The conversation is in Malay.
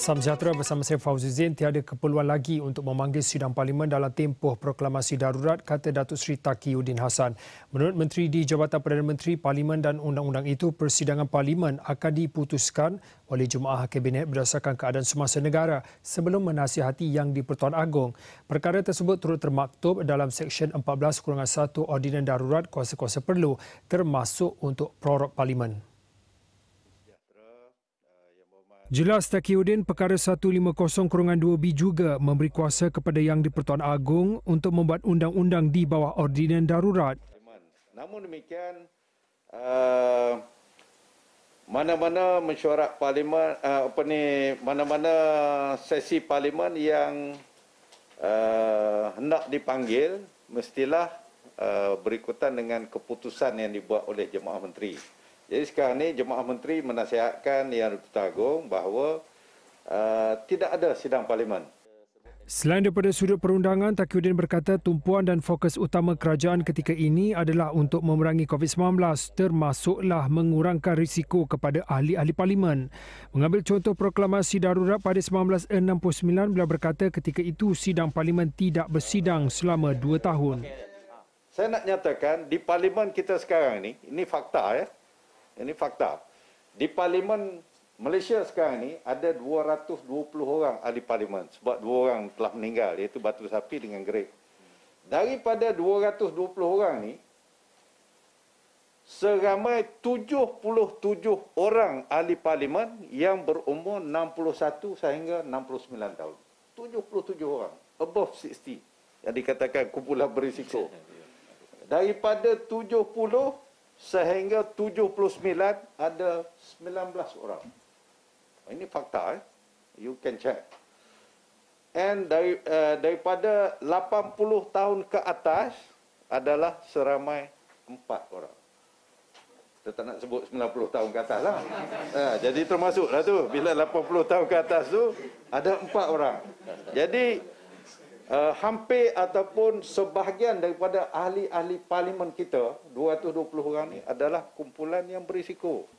Salam sejahtera, bersama saya Fauzi Zain. Tiada keperluan lagi untuk memanggil sidang parlimen dalam tempoh proklamasi darurat, kata Datuk Seri Takiyuddin Hassan. Menurut Menteri di Jabatan Perdana Menteri, parlimen dan undang-undang itu, persidangan parlimen akan diputuskan oleh Jemaah Kabinet berdasarkan keadaan semasa negara sebelum menasihati Yang Di-Pertuan Agong. Perkara tersebut turut termaktub dalam Seksyen 14 (1) Ordinan Darurat Kuasa-Kuasa Perlu, termasuk untuk prorog parlimen. Jelas Takiyuddin, perkara 150/2B juga memberi kuasa kepada Yang Di-Pertuan Agong untuk membuat undang-undang di bawah ordinan darurat. Namun demikian, mana-mana mesyuarat parlimen, mana-mana sesi parlimen yang hendak dipanggil mestilah berikutan dengan keputusan yang dibuat oleh Jemaah Menteri. Jadi sekarang ini Jemaah Menteri menasihatkan Yang Di-Pertuan Agong bahawa tidak ada sidang parlimen. Selain daripada sudut perundangan, Takiyuddin berkata tumpuan dan fokus utama kerajaan ketika ini adalah untuk memerangi COVID-19, termasuklah mengurangkan risiko kepada ahli-ahli parlimen. Mengambil contoh proklamasi darurat pada 1969, beliau berkata ketika itu sidang parlimen tidak bersidang selama 2 tahun. Saya nak nyatakan di parlimen kita sekarang ini fakta ya. Ini fakta. Di parlimen Malaysia sekarang ini ada 220 orang ahli parlimen sebab 2 orang telah meninggal, iaitu Batu Sapi dengan Gerik. Daripada 220 orang ni, seramai 77 orang ahli parlimen yang berumur 61 sehingga 69 tahun. 77 orang, above 60 yang dikatakan kumpulan berisiko. Daripada 70 sehingga 79 ada 19 orang. Ini fakta, eh? You can check. And daripada 80 tahun ke atas adalah seramai 4 orang. Kita tak nak sebut 90 tahun ke atas lah. Jadi termasuklah tu. Bila 80 tahun ke atas tu ada 4 orang. Jadi hampir ataupun sebahagian daripada ahli-ahli parlimen kita, 220 orang ini adalah kumpulan yang berisiko.